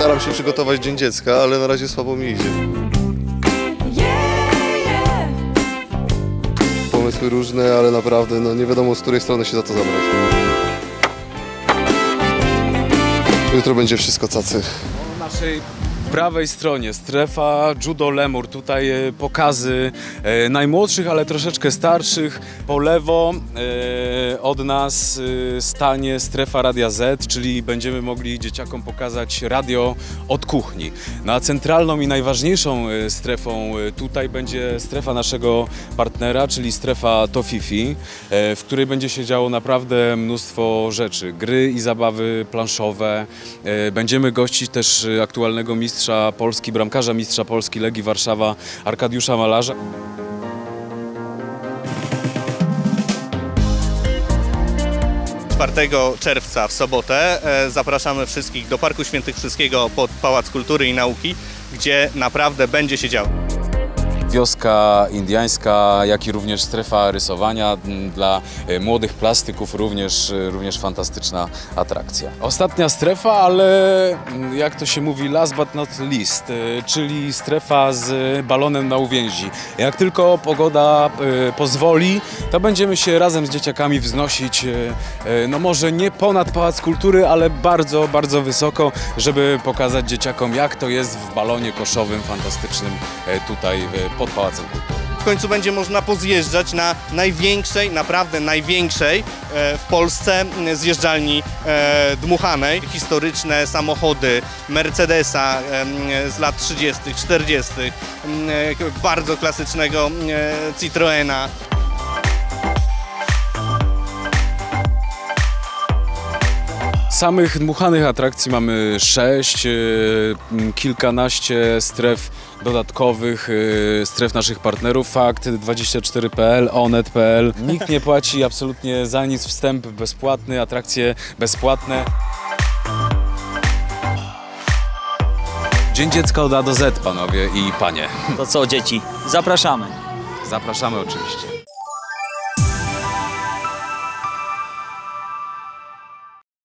Staram się przygotować Dzień Dziecka, ale na razie słabo mi idzie. Pomysły różne, ale naprawdę nie wiadomo, z której strony się za to zabrać. Jutro będzie wszystko cacy. O naszej prawej stronie strefa Judo Lemur. Tutaj pokazy najmłodszych, ale troszeczkę starszych. Po lewo od nas stanie strefa Radia Zet, czyli będziemy mogli dzieciakom pokazać radio od kuchni. No a centralną i najważniejszą strefą tutaj będzie strefa naszego partnera, czyli strefa Tofifi, w której będzie się działo naprawdę mnóstwo rzeczy. Gry i zabawy planszowe. Będziemy gościć też aktualnego mistrza Polski, bramkarza mistrza Polski Legii Warszawa Arkadiusza Malarza. Czerwca 4 w sobotę zapraszamy wszystkich do Parku Świętokrzyskiego pod Pałac Kultury i Nauki, gdzie naprawdę będzie się działo. Wioska indiańska, jak i również strefa rysowania dla młodych plastyków, również fantastyczna atrakcja. Ostatnia strefa, ale jak to się mówi, last but not least, czyli strefa z balonem na uwięzi. Jak tylko pogoda pozwoli, to będziemy się razem z dzieciakami wznosić, no może nie ponad Pałac Kultury, ale bardzo, bardzo wysoko, żeby pokazać dzieciakom, jak to jest w balonie koszowym fantastycznym tutaj pod Pałacem Kultury. W końcu będzie można pozjeżdżać na największej, naprawdę największej w Polsce zjeżdżalni dmuchanej. Historyczne samochody Mercedesa z lat 30., 40., bardzo klasycznego Citroena. Samych dmuchanych atrakcji mamy 6, kilkanaście stref dodatkowych, stref naszych partnerów, fakt24.pl, onet.pl. Nikt nie płaci absolutnie za nic, wstęp bezpłatny, atrakcje bezpłatne. Dzień Dziecka od A do Z, panowie i panie. To co, dzieci? Zapraszamy. Zapraszamy oczywiście.